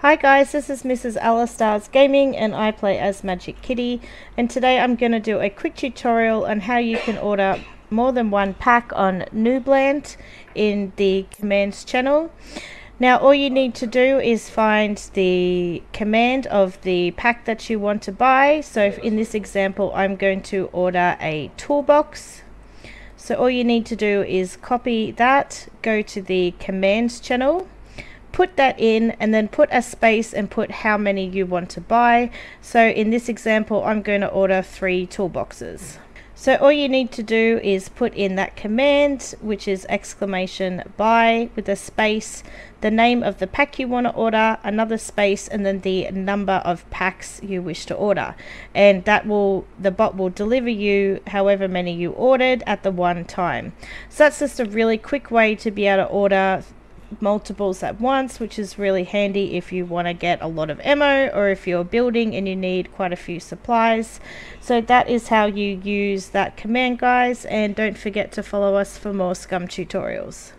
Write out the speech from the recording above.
Hi guys, this is Mrs. Alistars Gaming and I play as Magic Kitty, and today I'm going to do a quick tutorial on how you can order more than one pack on Noobland in the commands channel. Now all you need to do is find the command of the pack that you want to buy. So in this example I'm going to order a toolbox. So all you need to do is copy that, go to the commands channel, put that in, and then put a space and put how many you want to buy. So in this example I'm going to order 3 toolboxes. So all you need to do is put in that command, which is exclamation buy, with a space, the name of the pack you want to order, another space, and then the number of packs you wish to order, and that will, the bot will deliver you however many you ordered at the one time. So that's just a really quick way to be able to order multiples at once, which is really handy if you want to get a lot of ammo, or if you're building and you need quite a few supplies. So that is how you use that command, guys, and don't forget to follow us for more Scum tutorials.